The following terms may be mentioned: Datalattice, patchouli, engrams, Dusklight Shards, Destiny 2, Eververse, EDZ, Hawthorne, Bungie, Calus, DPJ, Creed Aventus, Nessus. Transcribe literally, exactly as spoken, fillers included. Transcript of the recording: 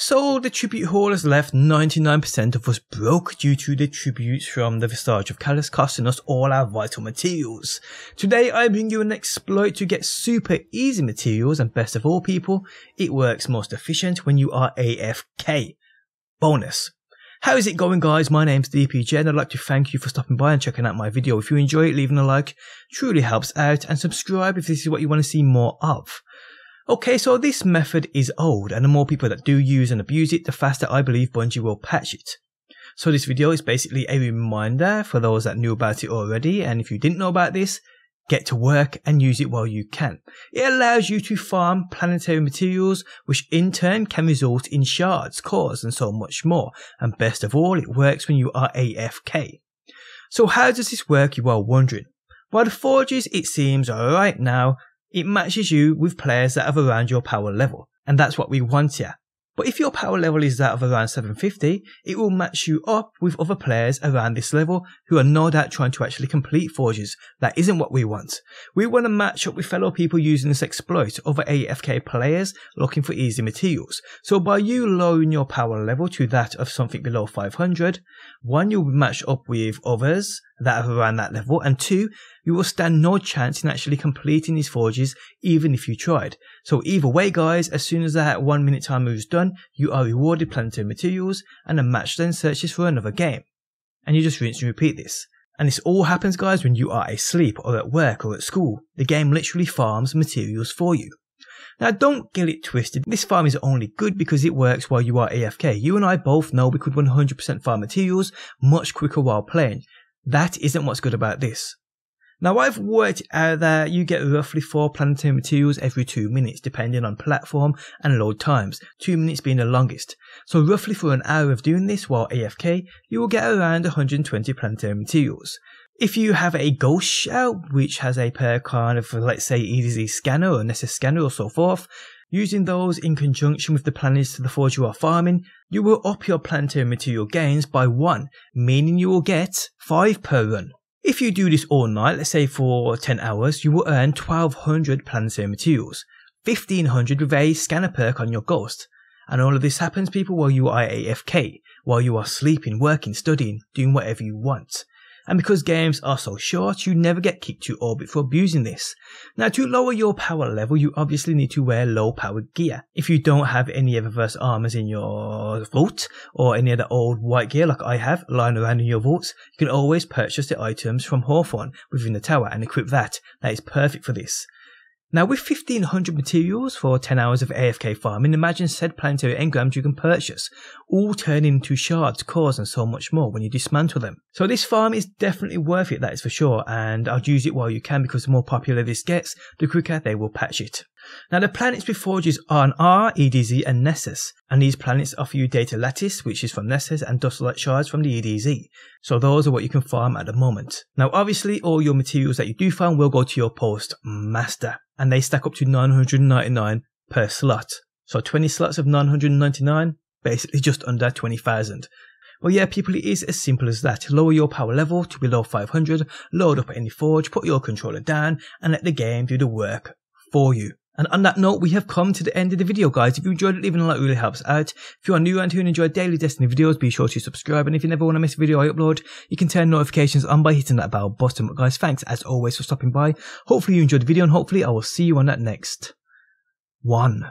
So the tribute holders left ninety-nine percent of us broke due to the tributes from the Visage of Calus costing us all our vital materials. Today I bring you an exploit to get super easy materials, and best of all people, it works most efficient when you are A F K. Bonus. How is it going, guys? My name's D P J and I'd like to thank you for stopping by and checking out my video. If you enjoy it, leaving a like truly helps out, and subscribe if this is what you want to see more of. Okay, so this method is old, and the more people that do use and abuse it, the faster I believe Bungie will patch it. So this video is basically a reminder for those that knew about it already, and if you didn't know about this, get to work and use it while you can. It allows you to farm planetary materials, which in turn can result in shards, cores and so much more, and best of all, it works when you are A F K. So how does this work, you are wondering? While the forges, it seems right now, it matches you with players that are around your power level, and that's what we want here. But if your power level is that of around seven fifty, it will match you up with other players around this level who are no doubt trying to actually complete forges. That isn't what we want. We want to match up with fellow people using this exploit, other A F K players looking for easy materials. So by you lowering your power level to that of something below five hundred, one, you'll match up with others that are around that level, and two, you will stand no chance in actually completing these forges even if you tried. So either way, guys, as soon as that one minute timer is done, you are rewarded planetary materials, and the match then searches for another game, and you just rinse and repeat this. And this all happens, guys, when you are asleep or at work or at school. The game literally farms materials for you. Now don't get it twisted, this farm is only good because it works while you are A F K. You and I both know we could one hundred percent farm materials much quicker while playing. That isn't what's good about this. Now I've worked out that you get roughly four planetary materials every two minutes, depending on platform and load times, two minutes being the longest. So roughly for an hour of doing this while A F K, you will get around one hundred twenty planetary materials. If you have a ghost shout, which has a pair kind of, let's say, E D Z scanner or Nessus scanner or so forth, using those in conjunction with the planets to the forge you are farming, you will up your planetary material gains by one, meaning you will get five per run. If you do this all night, let's say for ten hours, you will earn twelve hundred planetary materials, fifteen hundred with a scanner perk on your ghost. And all of this happens, people, while you are A F K, while you are sleeping, working, studying, doing whatever you want. And because games are so short, you never get kicked to orbit for abusing this. Now to lower your power level, you obviously need to wear low power gear. If you don't have any Eververse armors in your vault, or any of the old white gear like I have lying around in your vaults, you can always purchase the items from Hawthorne within the tower and equip that. That is perfect for this. Now with fifteen hundred materials for ten hours of A F K farming, imagine said planetary engrams you can purchase, all turning into shards, cores and so much more when you dismantle them. So this farm is definitely worth it, that is for sure, and I'd use it while you can, because the more popular this gets, the quicker they will patch it. Now the planets with forges are an R, E D Z and Nessus, and these planets offer you Datalattice, which is from Nessus, and Dusklight Shards from the E D Z. So those are what you can farm at the moment. Now obviously all your materials that you do farm will go to your post master, and they stack up to nine hundred ninety-nine per slot. So twenty slots of nine hundred ninety-nine, basically just under twenty thousand. Well yeah, people, it is as simple as that. Lower your power level to below five hundred, load up any forge, put your controller down, and let the game do the work for you. And on that note, we have come to the end of the video, guys. If you enjoyed it, leaving a like really helps out. If you are new around here and enjoy daily Destiny videos, be sure to subscribe. And if you never want to miss a video I upload, you can turn notifications on by hitting that bell button. But guys, thanks as always for stopping by. Hopefully you enjoyed the video, and hopefully I will see you on that next one.